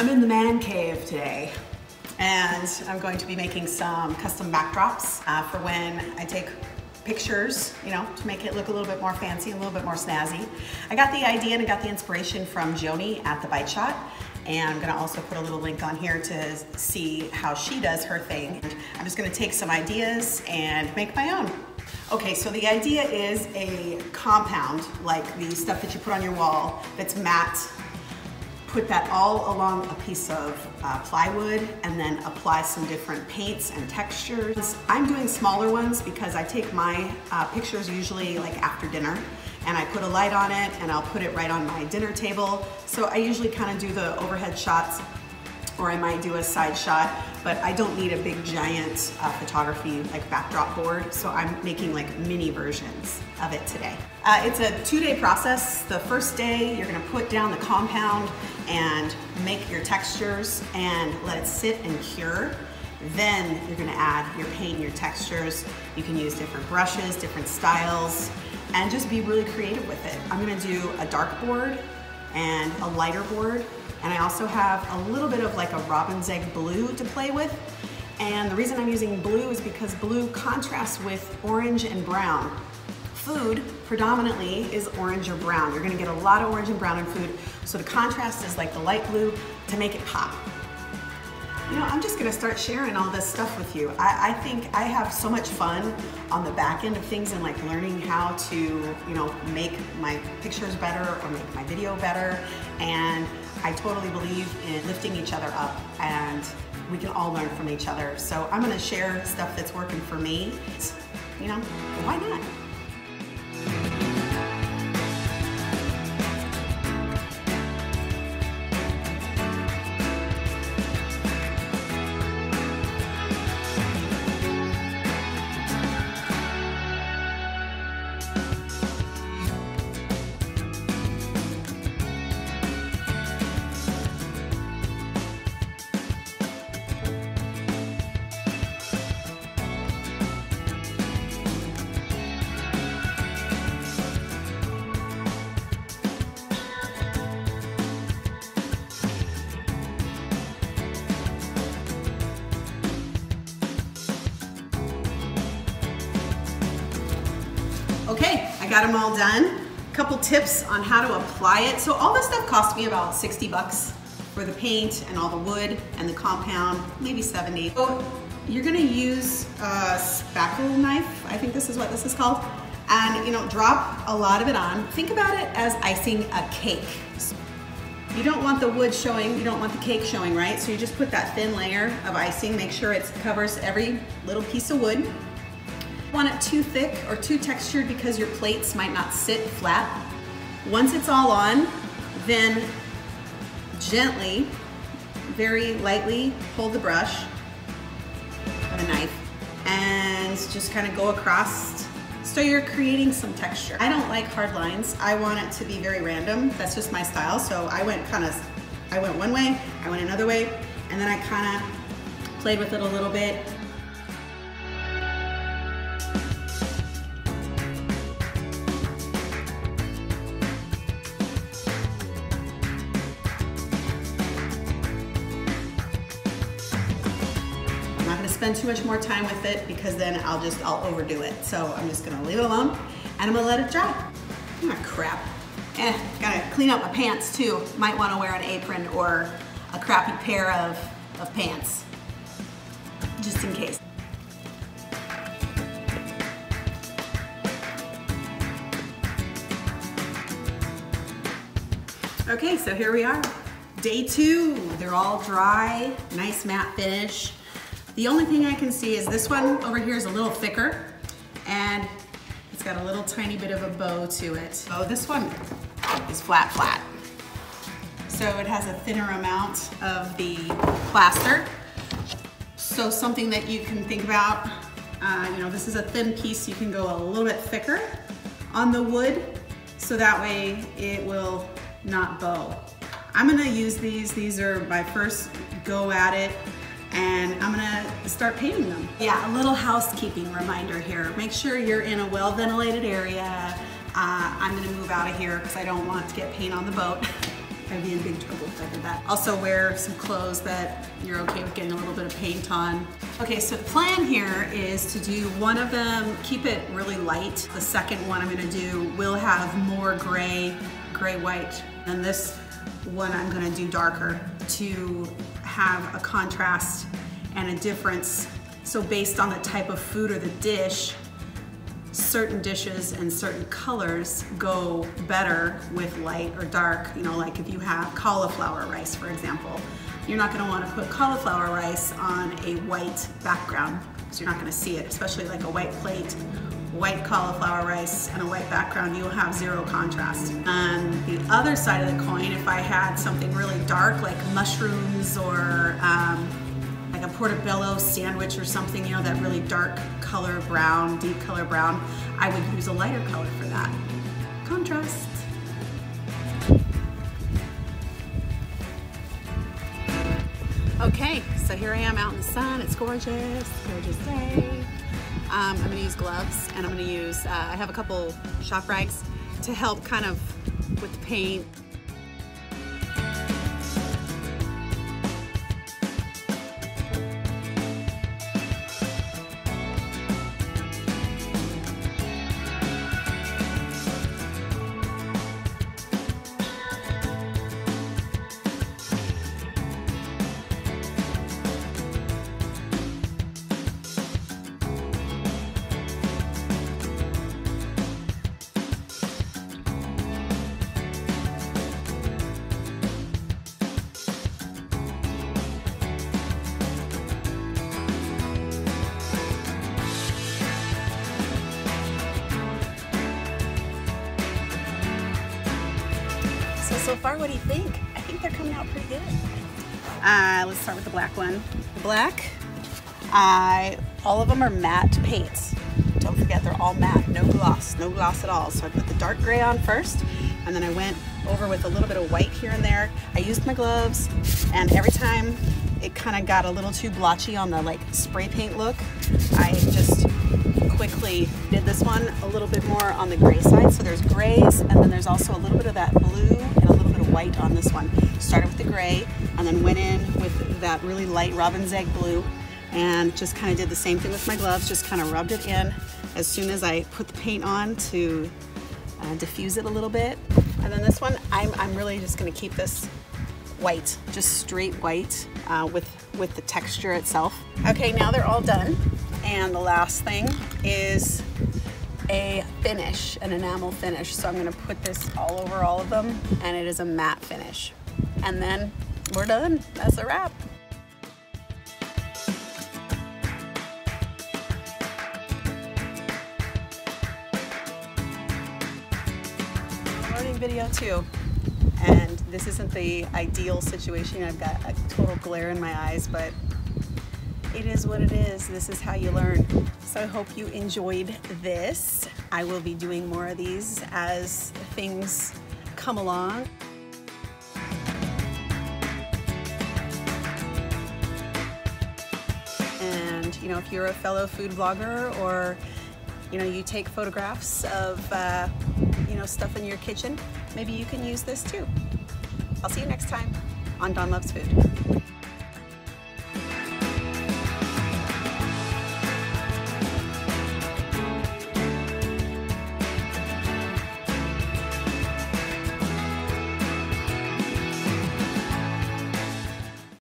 I'm in the man cave today, and I'm going to be making some custom backdrops for when I take pictures, you know, to make it look a little bit more fancy, a little bit more snazzy. I got the idea and I got the inspiration from Joanie at The Bite Shot, and I'm gonna also put a little link on here to see how she does her thing. I'm just gonna take some ideas and make my own. Okay, so the idea is a compound, like the stuff that you put on your wall that's matte. Put that all along a piece of plywood and then apply some different paints and textures. I'm doing smaller ones because I take my pictures usually like after dinner, and I put a light on it and I'll put it right on my dinner table. So I usually kind of do the overhead shots, or I might do a side shot, but I don't need a big giant photography like backdrop board, so I'm making like mini versions of it today. It's a two-day process. The first day, you're gonna put down the compound and make your textures and let it sit and cure. Then you're gonna add your paint, your textures. You can use different brushes, different styles, and just be really creative with it. I'm gonna do a dark board and a lighter board. And I also have a little bit of like a robin's egg blue to play with. And the reason I'm using blue is because blue contrasts with orange and brown. Food predominantly is orange or brown. You're gonna get a lot of orange and brown in food. So the contrast is like the light blue to make it pop. You know, I'm just gonna start sharing all this stuff with you. I think I have so much fun on the back end of things and like learning how to, you know, make my pictures better or make my video better. And I totally believe in lifting each other up, and we can all learn from each other. So I'm gonna share stuff that's working for me. You know, why not? Okay, I got them all done. A couple tips on how to apply it. So all this stuff cost me about 60 bucks for the paint and all the wood and the compound, maybe 70. So you're gonna use a spackle knife, I think this is what this is called, and you know, drop a lot of it on. Think about it as icing a cake. You don't want the wood showing, you don't want the cake showing, right? So you just put that thin layer of icing, make sure it covers every little piece of wood. Want it too thick or too textured because your plates might not sit flat. Once it's all on, then gently, very lightly, hold the brush with a knife and just kind of go across so you're creating some texture. I don't like hard lines. I want it to be very random. That's just my style. So I went one way, I went another way, and then I kind of played with it a little bit. Spend too much more time with it because then I'll overdo it. So I'm just gonna leave it alone and I'm gonna let it dry. Oh crap. Gotta clean up my pants too. Might wanna wear an apron or a crappy pair of pants, just in case. Okay, so here we are. Day 2, they're all dry, nice matte finish. The only thing I can see is this one over here is a little thicker and it's got a little tiny bit of a bow to it. Oh, this one is flat, flat. So it has a thinner amount of the plaster. So something that you can think about, you know, this is a thin piece, you can go a little bit thicker on the wood so that way it will not bow. I'm gonna use these are my first go at it. And I'm gonna start painting them. Yeah, a little housekeeping reminder here. Make sure you're in a well-ventilated area. I'm gonna move out of here because I don't want to get paint on the boat. I'd be in big trouble if I did that. Also wear some clothes that you're okay with getting a little bit of paint on. Okay, so the plan here is to do one of them, keep it really light. The second one I'm gonna do will have more gray white. And this one I'm gonna do darker to have a contrast and a difference. So based on the type of food or the dish, certain dishes and certain colors go better with light or dark. You know, like if you have cauliflower rice, for example, you're not gonna wanna put cauliflower rice on a white background because you're not gonna see it, especially like a white plate. White cauliflower rice and a white background, you'll have zero contrast. On the other side of the coin, if I had something really dark like mushrooms or like a portobello sandwich or something, you know, that really dark color brown, deep color brown, I would use a lighter color for that. Contrast. Okay, so here I am out in the sun. It's gorgeous, gorgeous day. I'm going to use gloves, and I'm going to use, I have a couple shop rags to help kind of with the paint. So far, what do you think? I think they're coming out pretty good. Let's start with the black one. Black, all of them are matte paints. Don't forget, they're all matte, no gloss at all. So I put the dark gray on first, and then I went over with a little bit of white here and there. I used my gloves, and every time it kind of got a little too blotchy on the like spray paint look, I just quickly did this one a little bit more on the gray side. So there's grays, and then there's also a little bit of that blue and a little bit of white on this one. Started with the gray and then went in with that really light robin's egg blue, and just kind of did the same thing with my gloves, just kind of rubbed it in as soon as I put the paint on to diffuse it a little bit. And then this one, I'm really just going to keep this white, just straight white with the texture itself. Okay, now they're all done. And the last thing is a finish, an enamel finish. So I'm gonna put this all over all of them, and it is a matte finish. And then we're done, that's a wrap. Morning video too. And this isn't the ideal situation. I've got a total glare in my eyes, but it is what it is. This is how you learn. So I hope you enjoyed this. I will be doing more of these as things come along. And you know, if you're a fellow food vlogger, or you know, you take photographs of you know, stuff in your kitchen, maybe you can use this too. I'll see you next time on Dawn Loves Food.